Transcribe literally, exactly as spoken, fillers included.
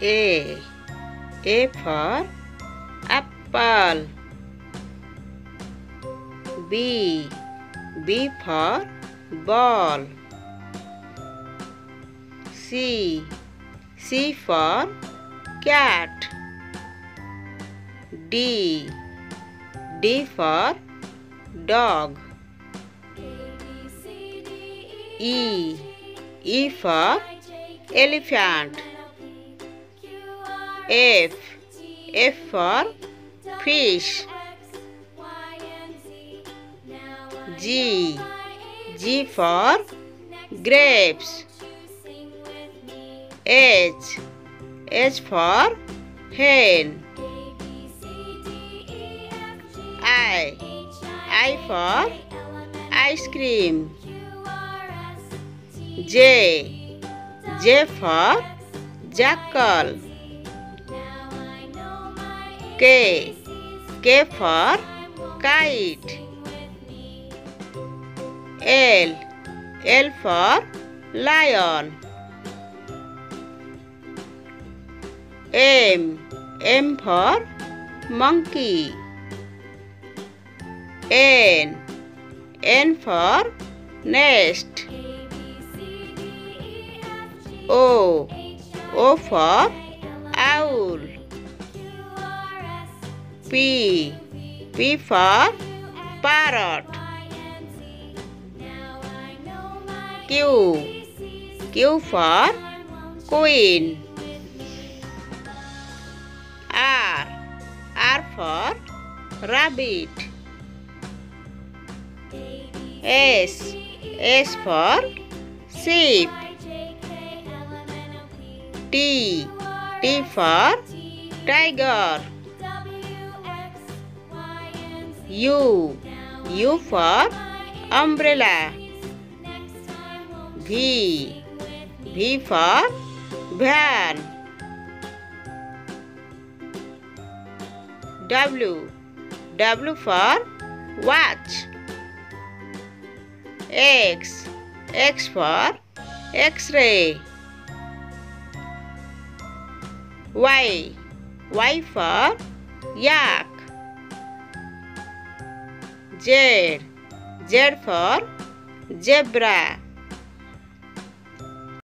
A. A for apple. B. B for ball. C. C for cat. D. D for dog. E. E for elephant. F. F for fish. G. G for grapes. H. H for hen. I. I for ice cream. J. J for jackal. K. K for kite. L. L for lion. M. M for monkey. N. N for nest. O. O for owl. P. P for parrot. Q. Q for queen. R. R for rabbit. S. S for sheep. T. T for tiger. U. U for umbrella. V. V for van. W. W for watch. X. X for X-ray. Y. Y for yak. Z. Z for zebra.